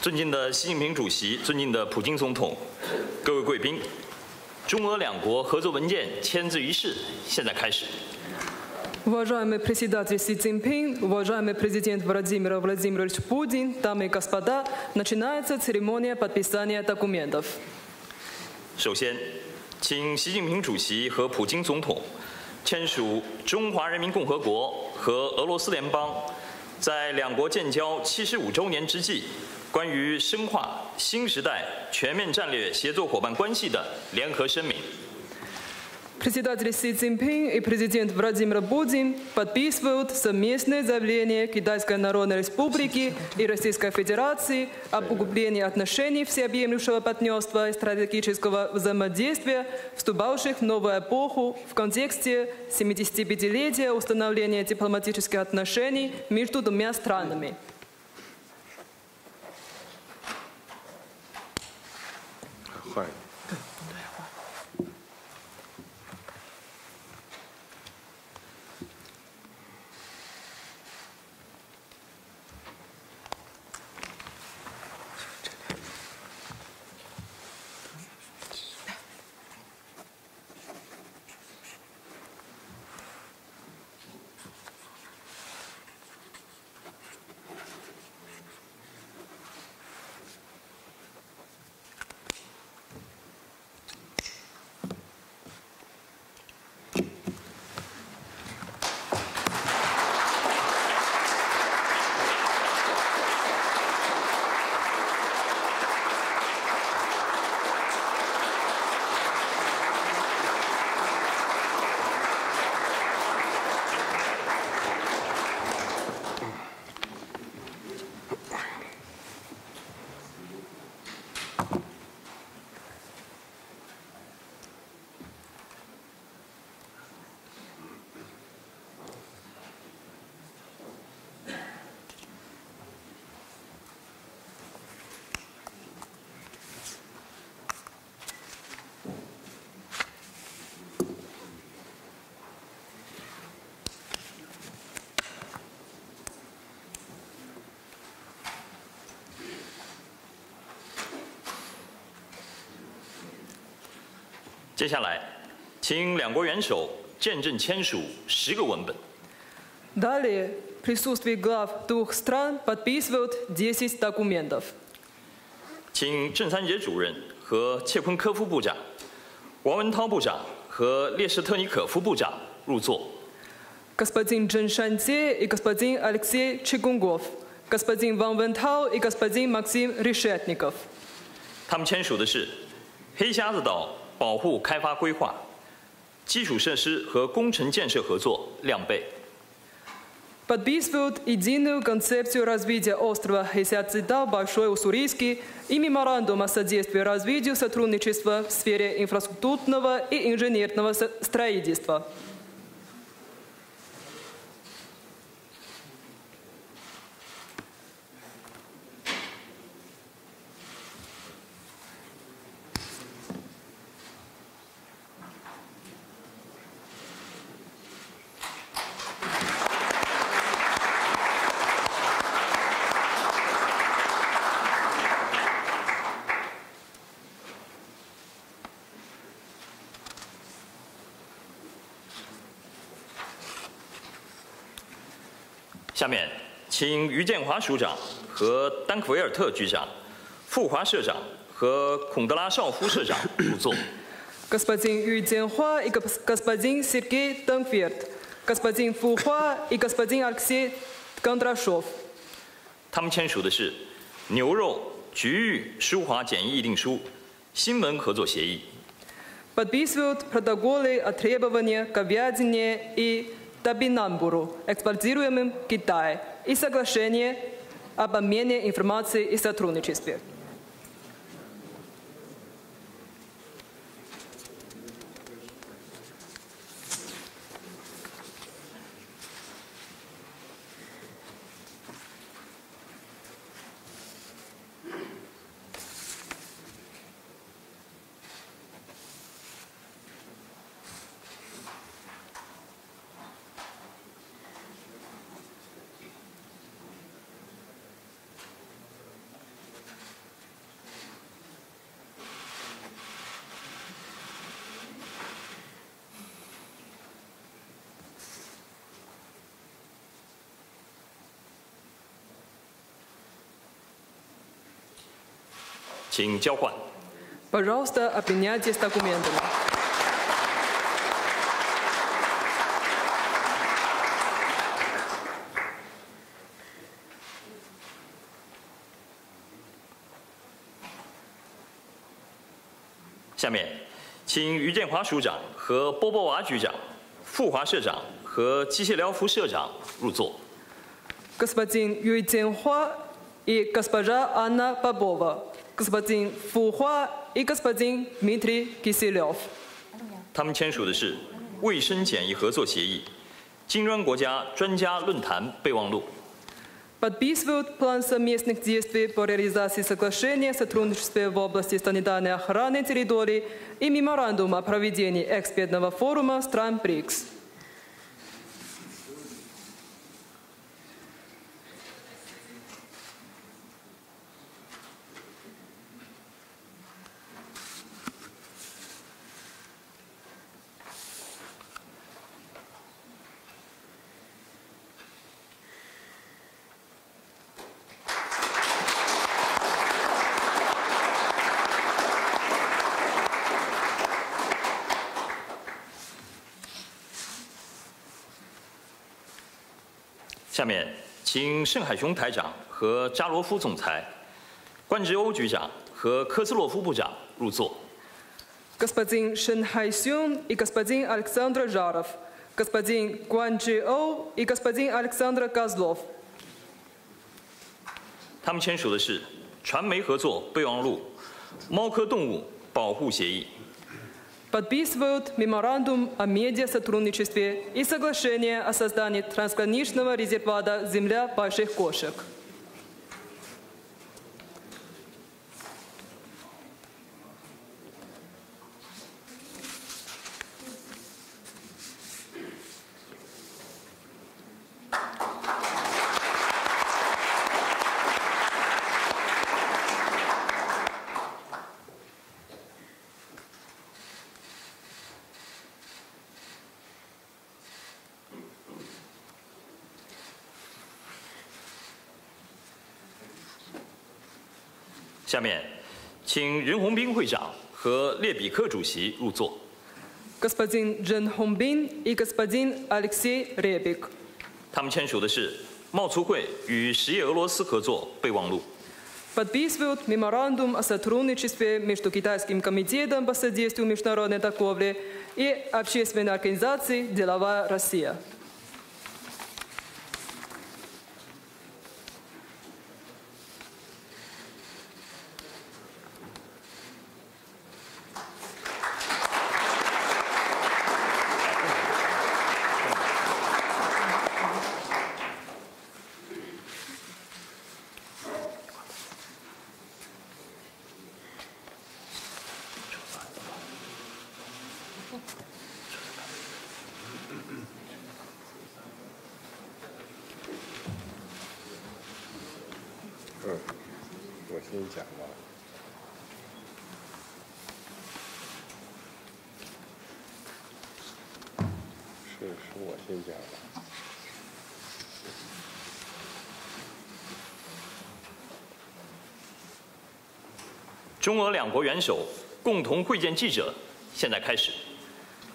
尊敬的习近平主席，尊敬的普京总统，各位贵宾，中俄两国合作文件签字仪式现在开始。 Уважаемый председатель Си Цзиньпин, уважаемый президент Владимир Владимирович Путин, дамы и господа, начинается церемония подписания документов. 首先，请习近平主席和普京总统签署《中华人民共和国和俄罗斯联邦在两国建交75周年之际关于深化新时代全面战略协作伙伴关系的联合声明》。 Председатель Си Цзиньпин и президент Владимир Путин подписывают совместное заявление Китайской Народной Республики и Российской Федерации об укреплении отношений всеобъемлющего партнерства и стратегического взаимодействия, вступавших в новую эпоху в контексте 75-летия установления дипломатических отношений между двумя странами. Далее, в присутствии глав двух стран подписывают 10 документов. 请郑三杰主任和切昆科夫部长、王文涛部长和列什特尼可夫部长入座。Господин Чжэн Шаньцзе и господин Алексей Чекунков, господин Ван Вэньтао и господин Максим Решетников. 他们签署的是黑瞎子岛 保护开发规划、基础设施和工程建设合作量倍。Подписывают единую концепцию развития острова Хэйсяцзыдао Большой Уссурийский и меморандум о содействии развитию сотрудничества в сфере инфраструктурного и инженерного строительства. 下面，请于建华署长和丹克维尔特局长、傅华社长和孔德拉绍夫社长入座。Господин Ю Цзяньхуа и господин Сергей Танкверт, господин Фу Хуа и господин Алексей Кондрашов. 他们签署的是牛肉局域舒华检疫议定书、新闻合作协议。Подписывают протоколы о требованиях говядине и табинамбуру, экспортируемым в Китай, и соглашение об обмене информацией и сотрудничестве. Пожалуйста, обменяйтесь документами. Господин Юй Цзиньхуа и госпожа Анна Бобова, господин Фу Хуа и господин Дмитрий Киселев. Подписывают план совместных действий по реализации соглашения о сотрудничестве в области санитарной охраны территории и меморандума о проведении экспертного форума стран БРИКС. Господин Шен Хай Сюн и господин Александр Жаров, господин Гуань Чжоу и господин Александр Козлов. Подписывают меморандум о медиасотрудничестве и соглашение о создании трансграничного резервата «Земля больших кошек». Господин Жэнь Хунбинь и господин Алексей Ребик. Подписывают меморандум о сотрудничестве между Китайским комитетом по содействию международной торговли и общественной организацией «Деловая Россия».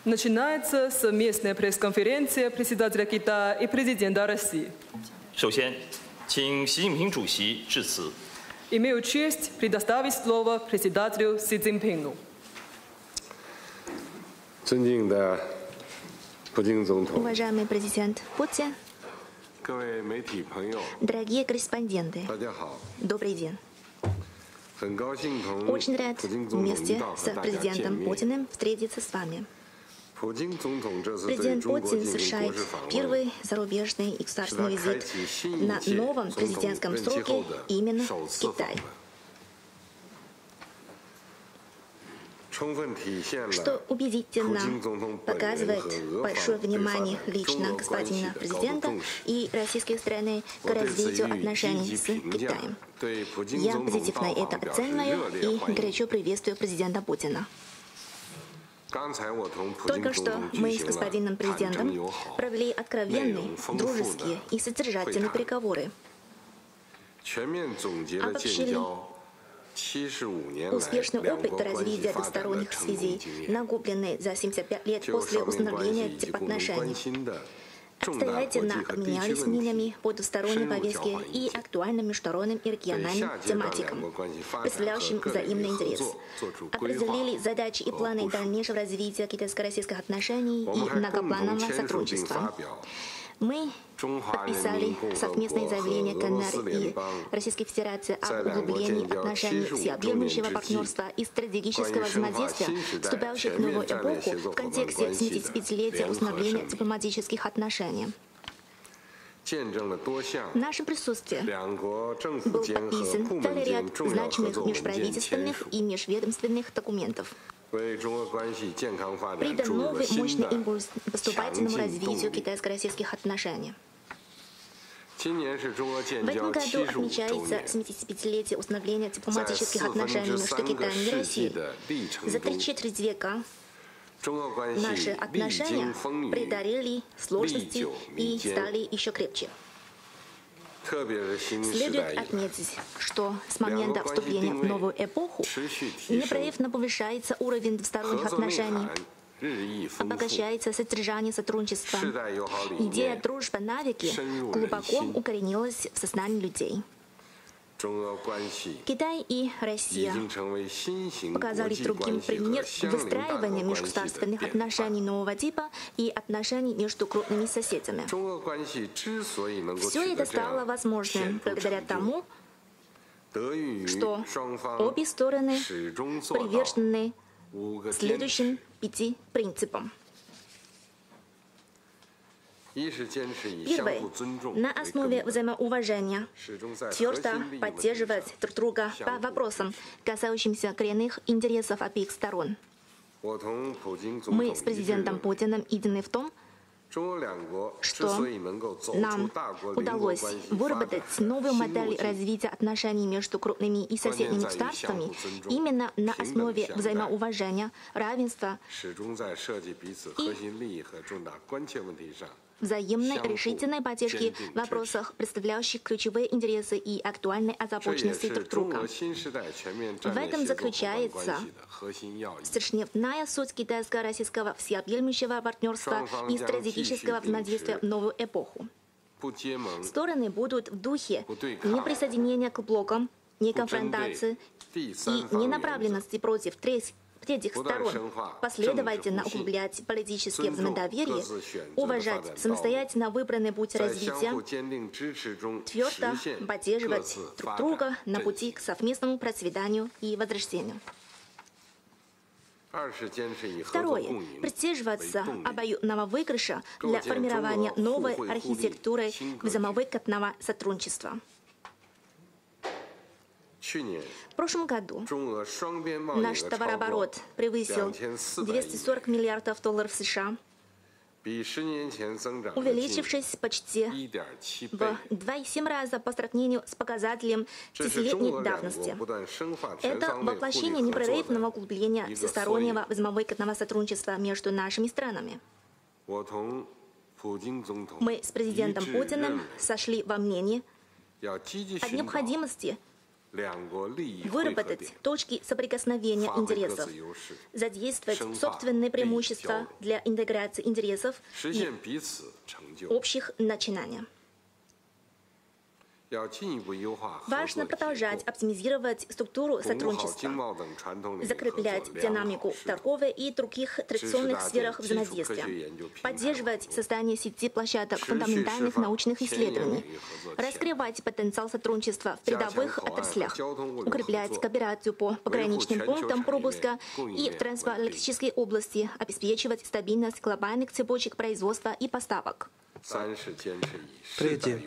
Начинается совместная пресс-конференция председателя Китая и президента России. Имею честь предоставить слово председателю Си Цзиньпину. Уважаемый президент Путин, дорогие корреспонденты, добрый день. Очень рад вместе с президентом Путиным встретиться с вами. Президент Путин совершает первый зарубежный и государственный визит на новом президентском сроке именно в Китай, что убедительно показывает большое внимание лично господина президента и российской страны к развитию отношений с Китаем. Я позитивно это оцениваю и горячо приветствую президента Путина. Только что мы с господином президентом провели откровенные, дружеские и содержательные переговоры, обобщили Успешный опыт развития двусторонних связей, накопленный за 75 лет после установления теплоотношений, обстоятельно обменялись мнениями по двусторонней повестке и актуальным международным и региональным тематикам, представляющим взаимный интерес. Определили задачи и планы дальнейшего развития китайско-российских отношений и многопланового сотрудничества. Мы подписали совместное заявление КНР и Российской Федерации об углублении отношений всеобъемлющего партнерства и стратегического взаимодействия, вступающих в новую эпоху в контексте 75-летия установления дипломатических отношений. В нашем присутствии был подписан целый ряд значимых межправительственных и межведомственных документов, придан новый мощный импульс поступательному развитию китайско-российских отношений. В этом году отмечается 75-летие установления дипломатических отношений между Китаем и Россией. За три четверти века наши отношения преодолели сложности и стали еще крепче. Следует отметить, что с момента вступления в новую эпоху непрерывно повышается уровень двусторонних отношений, обогащается содержание сотрудничества. Идея дружбы навеки глубоко укоренилась в сознании людей. Китай и Россия показали другим пример выстраивания межгосударственных отношений нового типа и отношений между крупными соседями. Все это стало возможным благодаря тому, что обе стороны привержены следующим 5 принципам. Первое. На основе взаимоуважения твердо поддерживать друг друга по вопросам, касающимся коренных интересов обеих сторон. Мы с президентом Путиным едины в том, что нам удалось выработать новую модель развития отношений между крупными и соседними государствами именно на основе взаимоуважения, равенства и взаимной решительной поддержки в вопросах, представляющих ключевые интересы и актуальной озабоченности друг друга. В этом заключается существенная суть китайско-российского всеобъемлющего партнерства и стратегического взаимодействия в новую эпоху. Стороны будут в духе неприсоединения к блокам, неконфронтации и ненаправленности против третьих сторон, последовательно углублять политические взаимодоверие, уважать самостоятельно выбранный путь развития, твердо поддерживать друг друга на пути к совместному процветанию и возрождению. Второе. Придерживаться обоюдного выигрыша для формирования новой архитектуры взаимовыгодного сотрудничества. В прошлом году наш товарооборот превысил 240 миллиардов долларов США, увеличившись почти в 2,7 раза по сравнению с показателем десятилетней давности. Это воплощение непрерывного углубления всестороннего взаимовыгодного сотрудничества между нашими странами. Мы с президентом Путиным сошли во мнении о необходимости выработать точки соприкосновения интересов, задействовать собственные преимущества для интеграции интересов и общих начинаний. Важно продолжать оптимизировать структуру сотрудничества, закреплять динамику в торговой и других традиционных сферах взаимодействия, поддерживать создание сети площадок фундаментальных научных исследований, раскрывать потенциал сотрудничества в передовых отраслях, укреплять кооперацию по пограничным пунктам пропуска и в трансатлантической области, обеспечивать стабильность глобальных цепочек производства и поставок. Третье.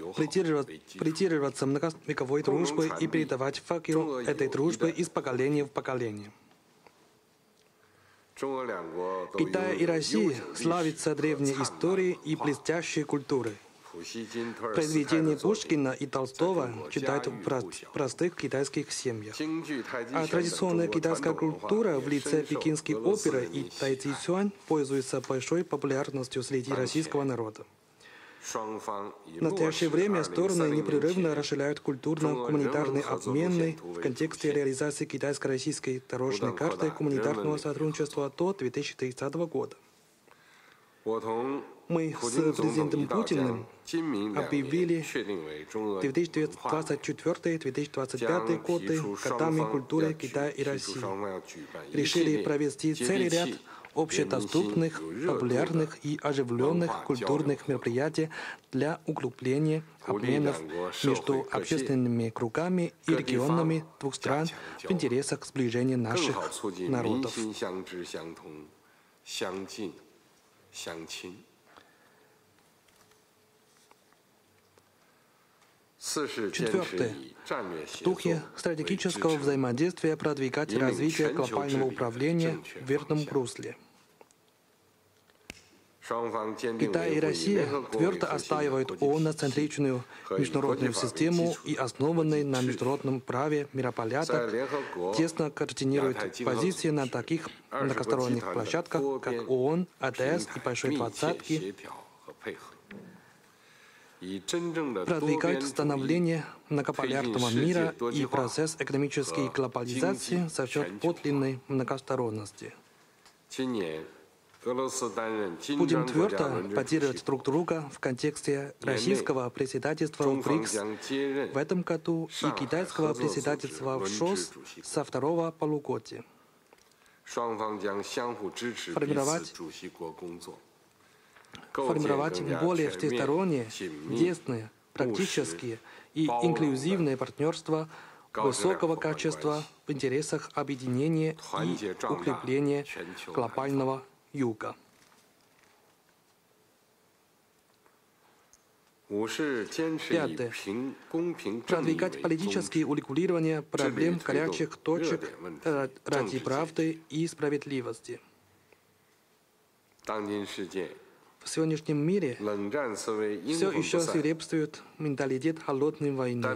Придерживаться многовековой дружбы и передавать факел этой дружбы из поколения в поколение. Китай и Россия славятся древней историей и блестящей культурой. Произведения Пушкина и Толстого читают в простых китайских семьях. А традиционная китайская культура в лице пекинской оперы и тайцзи пользуется большой популярностью среди российского народа. В настоящее время стороны непрерывно расширяют культурно-гуманитарные обмены в контексте реализации китайско-российской дорожной карты гуманитарного сотрудничества до 2030 года. Мы с президентом Путиным объявили 2024-2025 годы годами культуры Китая и России. Решили провести целый ряд общедоступных, популярных и оживленных культурных мероприятий для укрепления обменов между общественными кругами и регионами двух стран в интересах сближения наших народов. Четвертое. В духе стратегического взаимодействия продвигать развитие глобального управления в верном русле. Китай и Россия твердо отстаивают ООН-центричную международную систему и основанный на международном праве миропорядок, тесно координируют позиции на таких многосторонних площадках, как ООН, АТС и Большой Двадцатки, продвигают становление многополярного мира и процесс экономической глобализации за счет подлинной многосторонности. Будем твердо поддерживать друг друга в контексте российского председательства в БРИКС в этом году и китайского председательства в ШОС со второго полугодия. Формировать более всесторонние, действенные, практические и инклюзивные партнерства высокого качества в интересах объединения и укрепления глобального юга. Пятое. Продвигать политические урегулирования проблем горячих точек ради правды и справедливости. В сегодняшнем мире все еще свирепствует менталитет холодной войны,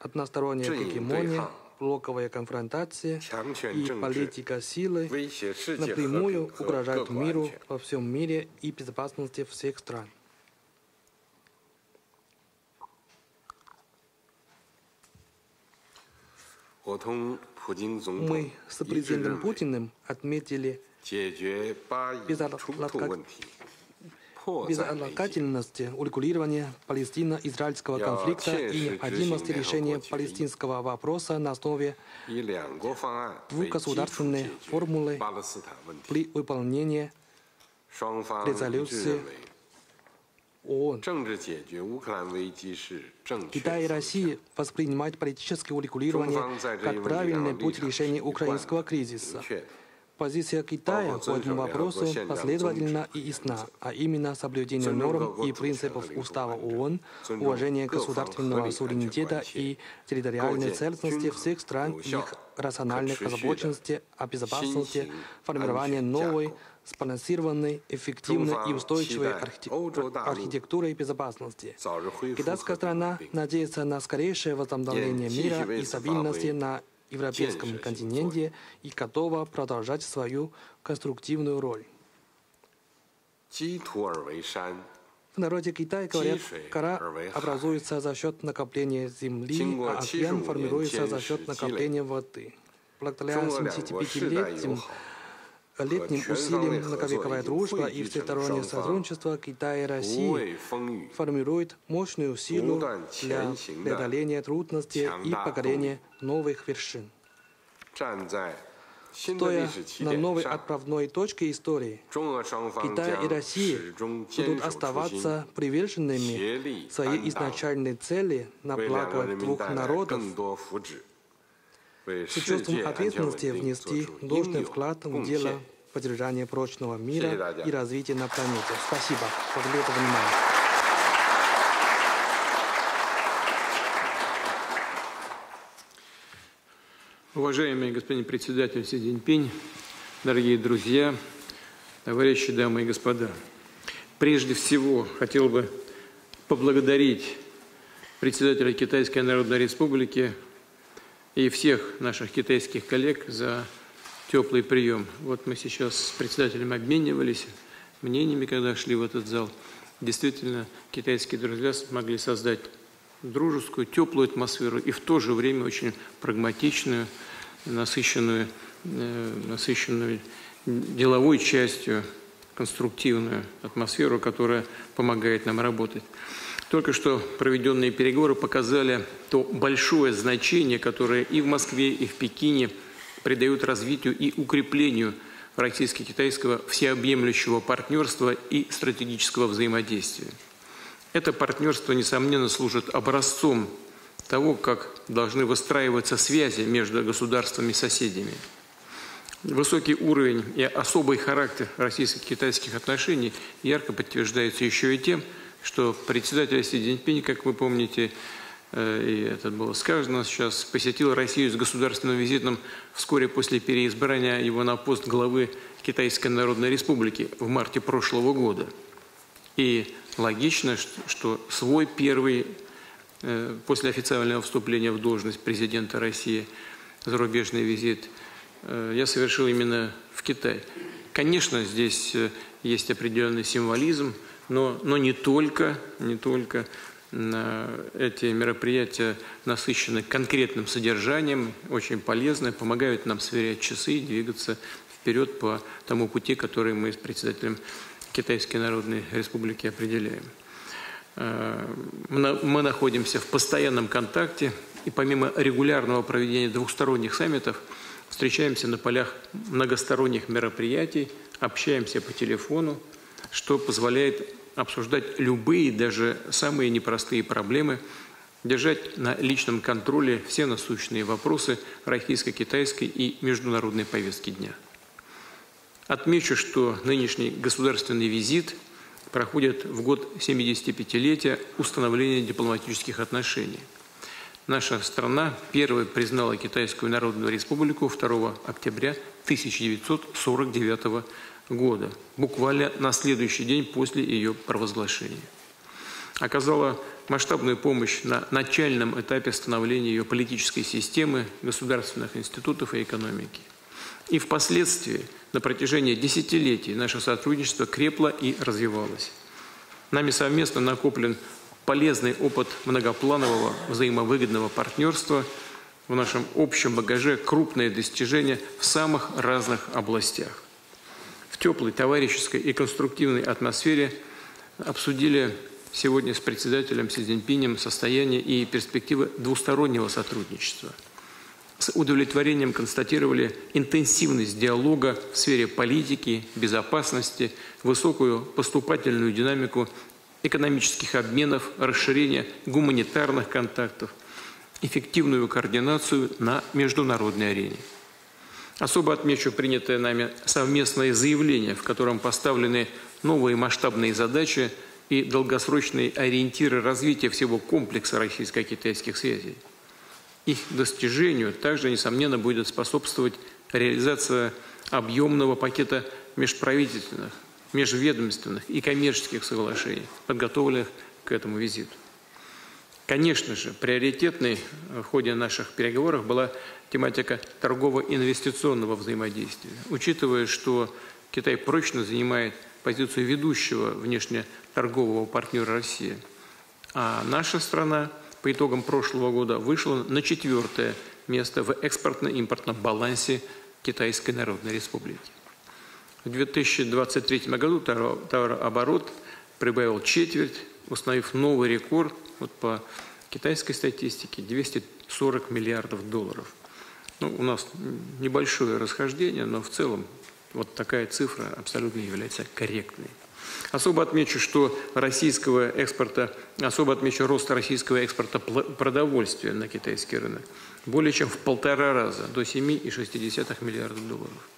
односторонняя гегемония, блоковая конфронтация и политика силы напрямую угрожают миру во всем мире и безопасности всех стран. Мы с президентом Путиным отметили безотлагательность урегулирования палестино-израильского конфликта и необходимость решения палестинского вопроса на основе двухгосударственной формулы при выполнении резолюции ООН. Китай и Россия воспринимают политическое урегулирование как правильный путь решения украинского кризиса. Позиция Китая по этому вопросу последовательна и ясна, а именно соблюдение норм и принципов Устава ООН, уважение государственного суверенитета и территориальной целостности всех стран и их рациональных озабоченностей о безопасности, формирование новой, сбалансированной, эффективной и устойчивой архитектуры безопасности. Китайская страна надеется на скорейшее возобновление мира и стабильности на европейском континенте и готова продолжать свою конструктивную роль. В народе Китая говорят, гора образуется за счет накопления земли, а океан формируется за счет накопления воды. Благодаря 75-летним усилиям многовековая дружба и всестороннее сотрудничество Китая и России формирует мощную силу для преодоления трудностей и покорения новых вершин. Стоя на новой отправной точке истории, Китай и Россия будут оставаться приверженными своей изначальной цели на благо двух народов, с чувством ответственности внести должный вклад в дело поддержания прочного мира и развития на планете. Спасибо. Благодарю за внимание. Уважаемый господин председатель Си Цзиньпин, дорогие друзья, товарищи, дамы и господа, прежде всего хотел бы поблагодарить председателя Китайской Народной Республики и всех наших китайских коллег за теплый прием. Вот мы сейчас с председателем обменивались мнениями, когда шли в этот зал. действительно китайские друзья смогли создать дружескую, теплую атмосферу и в то же время очень прагматичную, насыщенную деловой частью, конструктивную атмосферу, которая помогает нам работать. Только что проведенные переговоры показали то большое значение, которое и в Москве, и в Пекине придают развитию и укреплению российско-китайского всеобъемлющего партнерства и стратегического взаимодействия. Это партнерство, несомненно, служит образцом того, как должны выстраиваться связи между государствами и соседями. Высокий уровень и особый характер российско-китайских отношений ярко подтверждается еще и тем, что председатель Си Цзиньпин, как вы помните, и это было сказано сейчас, посетил Россию с государственным визитом вскоре после переизбрания его на пост главы Китайской Народной Республики в марте прошлого года. И логично, что свой первый после официального вступления в должность президента России зарубежный визит я совершил именно в Китай. Конечно, здесь есть определенный символизм, но не только эти мероприятия насыщены конкретным содержанием, очень полезны, помогают нам сверять часы и двигаться вперед по тому пути, который мы с председателем Китайской Народной Республики определяем. Мы находимся в постоянном контакте и помимо регулярного проведения двухсторонних саммитов встречаемся на полях многосторонних мероприятий, общаемся по телефону, что позволяет обсуждать любые, даже самые непростые проблемы, держать на личном контроле все насущные вопросы российско-китайской и международной повестки дня. Отмечу, что нынешний государственный визит проходит в год 75-летия установления дипломатических отношений. Наша страна первой признала Китайскую Народную Республику 2 октября 1949 года, буквально на следующий день после ее провозглашения. Оказала масштабную помощь на начальном этапе становления ее политической системы, государственных институтов и экономики. И впоследствии на протяжении десятилетий наше сотрудничество крепло и развивалось. Нами совместно накоплен полезный опыт многопланового взаимовыгодного партнерства, в нашем общем багаже крупные достижения в самых разных областях. В теплой, товарищеской и конструктивной атмосфере обсудили сегодня с председателем Си Цзиньпинем состояние и перспективы двустороннего сотрудничества. С удовлетворением констатировали интенсивность диалога в сфере политики, безопасности, высокую поступательную динамику экономических обменов, расширение гуманитарных контактов, эффективную координацию на международной арене. Особо отмечу принятое нами совместное заявление, в котором поставлены новые масштабные задачи и долгосрочные ориентиры развития всего комплекса российско-китайских связей. Их достижению также, несомненно, будет способствовать реализация объемного пакета межправительственных, межведомственных и коммерческих соглашений, подготовленных к этому визиту. Конечно же, приоритетной в ходе наших переговоров была тематика торгово-инвестиционного взаимодействия, учитывая, что Китай прочно занимает позицию ведущего внешнеторгового партнера России, а наша страна по итогам прошлого года вышло на 4-е место в экспортно-импортном балансе Китайской Народной Республики. В 2023 году товарооборот прибавил четверть, установив новый рекорд по китайской статистике – 240 миллиардов долларов. У нас небольшое расхождение, но в целом такая цифра абсолютно является корректной. Особо отмечу рост российского экспорта продовольствия на китайский рынок более чем в 1,5 раза, до 7,6 миллиардов долларов.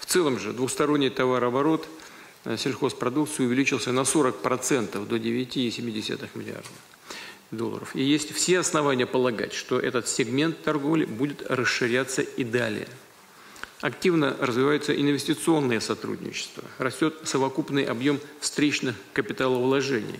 В целом же двусторонний товарооборот сельхозпродукции увеличился на 40%, до 9,7 миллиардов долларов. И есть все основания полагать, что этот сегмент торговли будет расширяться и далее. Активно развивается инвестиционное сотрудничество, растет совокупный объем встречных капиталовложений.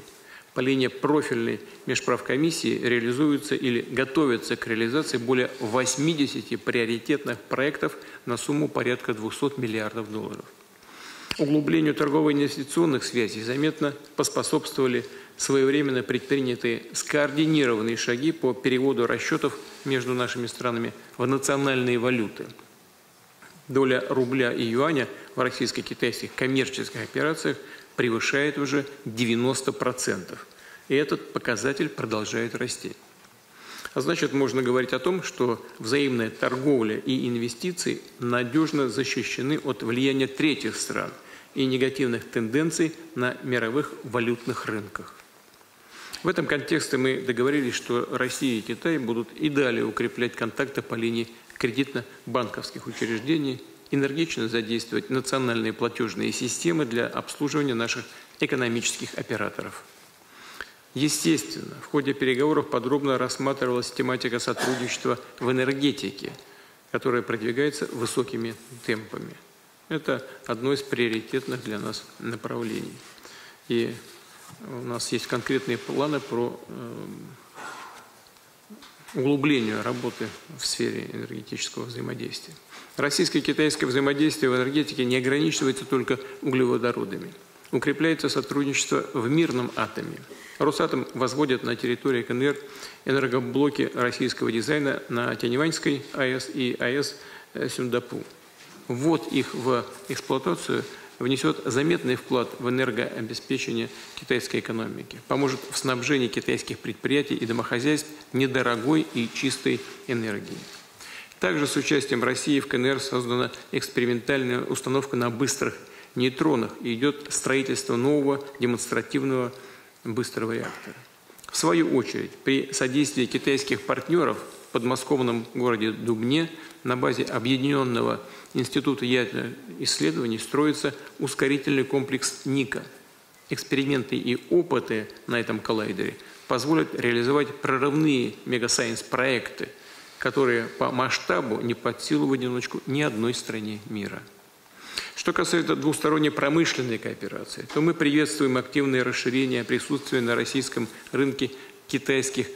По линии профильной межправкомиссии реализуются или готовятся к реализации более 80 приоритетных проектов на сумму порядка 200 миллиардов долларов. Углублению торгово-инвестиционных связей заметно поспособствовали своевременно предпринятые скоординированные шаги по переводу расчетов между нашими странами в национальные валюты. Доля рубля и юаня в российско-китайских коммерческих операциях превышает уже 90%. И этот показатель продолжает расти. А значит, можно говорить о том, что взаимная торговля и инвестиции надежно защищены от влияния третьих стран и негативных тенденций на мировых валютных рынках. В этом контексте мы договорились, что Россия и Китай будут и далее укреплять контакты по линии кредитно-банковских учреждений, энергично задействовать национальные платежные системы для обслуживания наших экономических операторов. Естественно, в ходе переговоров подробно рассматривалась тематика сотрудничества в энергетике, которая продвигается высокими темпами. Это одно из приоритетных для нас направлений. И у нас есть конкретные планы по углублению работы в сфере энергетического взаимодействия. Российско-китайское взаимодействие в энергетике не ограничивается только углеводородами. Укрепляется сотрудничество в мирном атоме. Росатом возводит на территории КНР энергоблоки российского дизайна на Тяньваньской АЭС и АЭС Сюндапу. Ввод их в эксплуатацию внесет заметный вклад в энергообеспечение китайской экономики, поможет в снабжении китайских предприятий и домохозяйств недорогой и чистой энергией. Также с участием России в КНР создана экспериментальная установка на быстрых нейтронах и идет строительство нового демонстративного быстрого реактора. В свою очередь, при содействии китайских партнеров в подмосковном городе Дубне на базе Объединенного института ядерных исследований строится ускорительный комплекс НИКА. Эксперименты и опыты на этом коллайдере позволят реализовать прорывные мегасайенс-проекты, которые по масштабу не под силу в одиночку ни одной стране мира. Что касается двусторонней промышленной кооперации, то мы приветствуем активное расширение присутствия на российском рынке китайских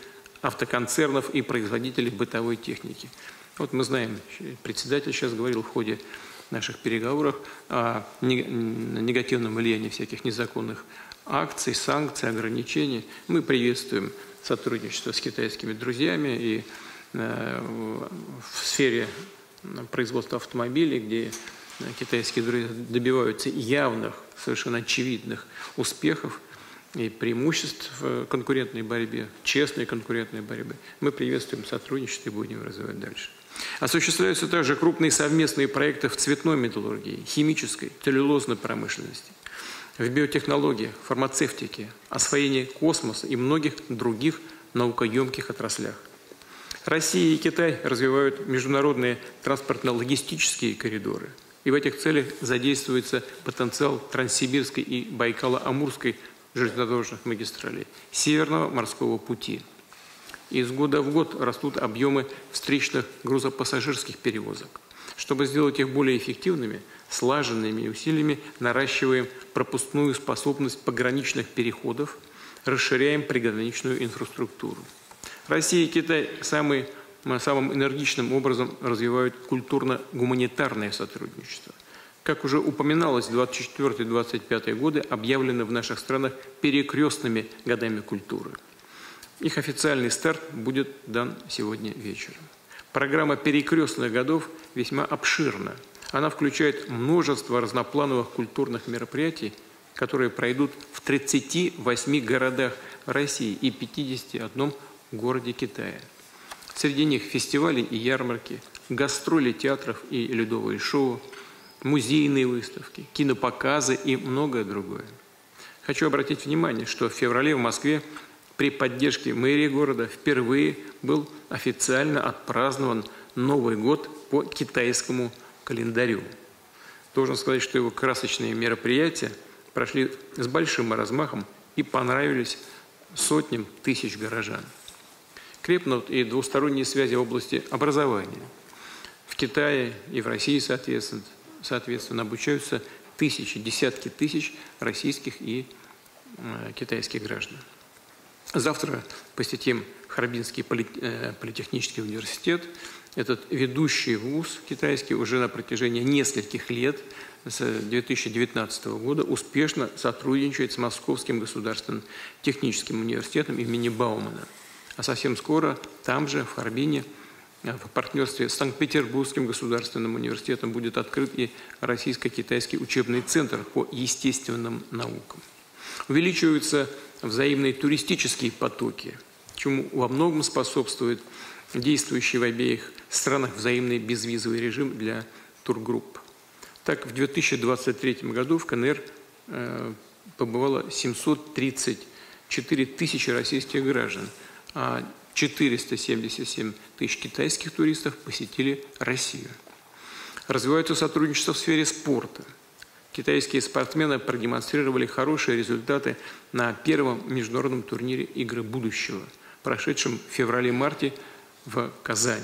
автоконцернов и производителей бытовой техники. Вот мы знаем, председатель сейчас говорил в ходе наших переговоров о негативном влиянии всяких незаконных акций, санкций, ограничений. Мы приветствуем сотрудничество с китайскими друзьями и в сфере производства автомобилей, где китайские друзья добиваются явных, совершенно очевидных успехов и преимуществ в конкурентной борьбе, честной конкурентной борьбе. Мы приветствуем сотрудничество и будем развивать дальше. Осуществляются также крупные совместные проекты в цветной металлургии, химической, целлюлозной промышленности, в биотехнологиях, фармацевтике, освоении космоса и многих других наукоемких отраслях. Россия и Китай развивают международные транспортно-логистические коридоры. И в этих целях задействуется потенциал Транссибирской и Байкало-Амурской железнодорожных магистралей, Северного морского пути. Из года в год растут объемы встречных грузопассажирских перевозок. Чтобы сделать их более эффективными, слаженными усилиями наращиваем пропускную способность пограничных переходов, расширяем приграничную инфраструктуру. Россия и Китай самым энергичным образом развивают культурно-гуманитарное сотрудничество. Как уже упоминалось, 24-25 годы объявлены в наших странах перекрестными годами культуры. Их официальный старт будет дан сегодня вечером. Программа перекрестных годов весьма обширна. Она включает множество разноплановых культурных мероприятий, которые пройдут в 38 городах России и 51 городе Китая. Среди них фестивали и ярмарки, гастроли театров и ледовые шоу, музейные выставки, кинопоказы и многое другое. Хочу обратить внимание, что в феврале в Москве при поддержке мэрии города впервые был официально отпразднован Новый год по китайскому календарю. Должен сказать, что его красочные мероприятия прошли с большим размахом и понравились сотням тысяч горожан. Крепнут и двусторонние связи в области образования. В Китае и в России, соответственно, обучаются тысячи, десятки тысяч российских и китайских граждан. Завтра посетим Харбинский политехнический университет, Этот ведущий вуз китайский уже на протяжении нескольких лет, с 2019 года, успешно сотрудничает с Московским государственным техническим университетом имени Баумана. А совсем скоро там же, в Харбине, в партнерстве с Санкт-Петербургским государственным университетом будет открыт и Российско-Китайский учебный центр по естественным наукам. Увеличиваются взаимные туристические потоки, чему во многом способствует действующий в обеих странах взаимный безвизовый режим для тургрупп. Так, в 2023 году в КНР побывало 734 тысячи российских граждан, а 477 тысяч китайских туристов посетили Россию. Развивается сотрудничество в сфере спорта. Китайские спортсмены продемонстрировали хорошие результаты на первом международном турнире «Игры будущего», прошедшем в феврале-марте в Казани.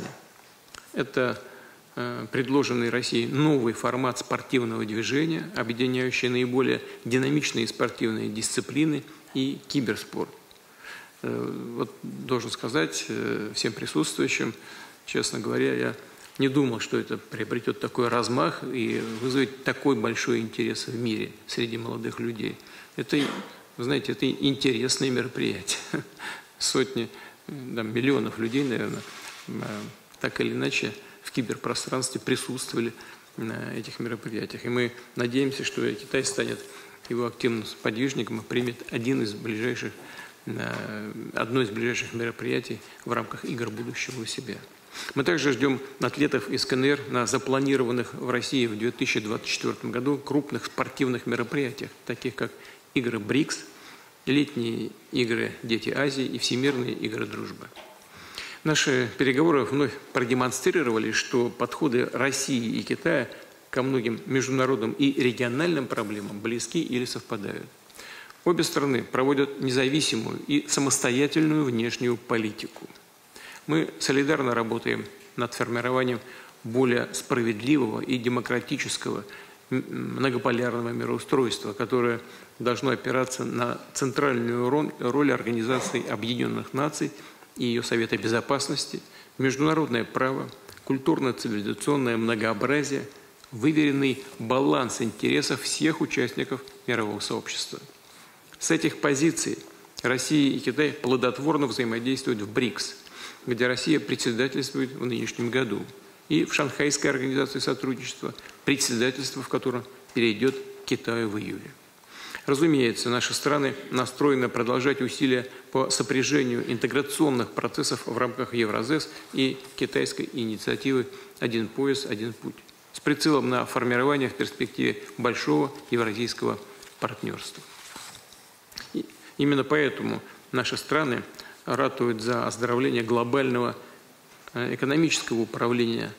Это предложенный России новый формат спортивного движения, объединяющий наиболее динамичные спортивные дисциплины и киберспорт. Вот должен сказать всем присутствующим, честно говоря, я не думал, что это приобретет такой размах и вызовет такой большой интерес в мире среди молодых людей. Это, знаете, это интересное мероприятие. Сотни, миллионов людей, наверное, так или иначе в киберпространстве присутствовали на этих мероприятиях. И мы надеемся, что Китай станет его активным подвижником и примет одно из ближайших мероприятий в рамках «Игр будущего» у себя. Мы также ждем атлетов из КНР на запланированных в России в 2024 году крупных спортивных мероприятиях, таких как игры БРИКС, летние игры «Дети Азии» и всемирные игры «Дружба». Наши переговоры вновь продемонстрировали, что подходы России и Китая ко многим международным и региональным проблемам близки или совпадают. Обе страны проводят независимую и самостоятельную внешнюю политику. Мы солидарно работаем над формированием более справедливого и демократического многополярного мироустройства, которое должно опираться на центральную роль Организации Объединенных Наций и ее Совета Безопасности, международное право, культурно-цивилизационное многообразие, выверенный баланс интересов всех участников мирового сообщества. С этих позиций Россия и Китай плодотворно взаимодействуют в БРИКС, где Россия председательствует в нынешнем году, и в Шанхайской организации сотрудничества, председательство в котором перейдет к Китаю в июле. Разумеется, наши страны настроены продолжать усилия по сопряжению интеграционных процессов в рамках Евразэс и китайской инициативы «Один пояс, один путь» с прицелом на формирование в перспективе большого евразийского партнерства. И именно поэтому наши страны ратуют за оздоровление глобального экономического управления,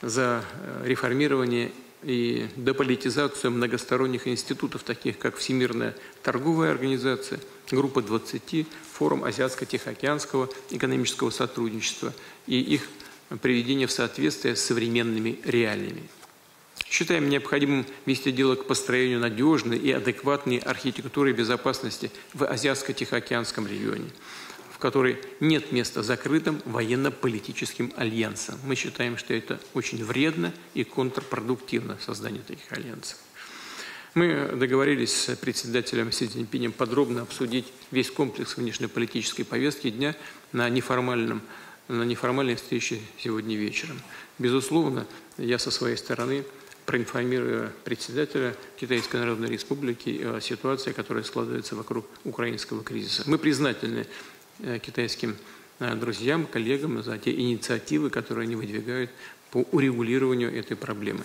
за реформирование и деполитизацию многосторонних институтов, таких как Всемирная торговая организация, Группа 20, Форум Азиатско-Тихоокеанского экономического сотрудничества и их приведение в соответствие с современными реалиями. Считаем необходимым вести дело к построению надежной и адекватной архитектуры безопасности в Азиатско-Тихоокеанском регионе, в которой нет места закрытым военно-политическим альянсам. Мы считаем, что это очень вредно и контрпродуктивно создание таких альянсов. Мы договорились с председателем Си Цзиньпинем подробно обсудить весь комплекс внешнеполитической повестки дня на неформальной встрече сегодня вечером. Безусловно, я со своей стороны проинформирую председателя Китайской Народной Республики о ситуации, которая складывается вокруг украинского кризиса. Мы признательны китайским друзьям, коллегам за те инициативы, которые они выдвигают по урегулированию этой проблемы.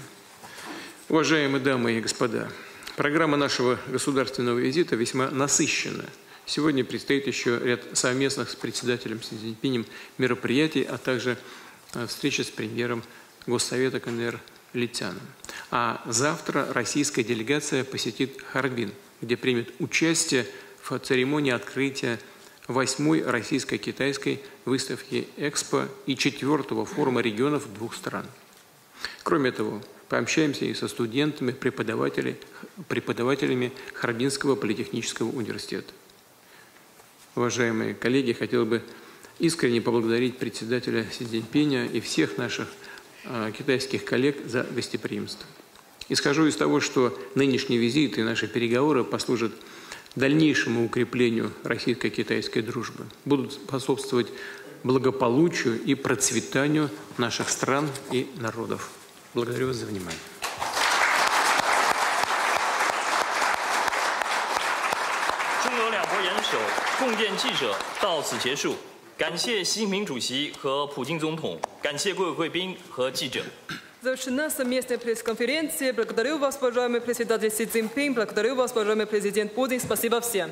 Уважаемые дамы и господа, программа нашего государственного визита весьма насыщена. Сегодня предстоит еще ряд совместных с председателем Си Цзиньпинем мероприятий, а также встреча с премьером Госсовета КНР Литяном. А завтра российская делегация посетит Харбин, где примет участие в церемонии открытия 8-й российско-китайской выставки «Экспо» и 4-го форума регионов двух стран. Кроме того, пообщаемся и со студентами, преподавателями Харбинского политехнического университета. Уважаемые коллеги, хотел бы искренне поблагодарить председателя Си Цзиньпиня и всех наших китайских коллег за гостеприимство. Исхожу из того, что нынешний визит и наши переговоры послужат дальнейшему укреплению российско-китайской дружбы, будут способствовать благополучию и процветанию наших стран и народов. Благодарю вас за внимание. Завершена совместная пресс-конференция. Благодарю вас, уважаемый председатель Си Цзиньпин. Благодарю вас, уважаемый президент Путин. Спасибо всем.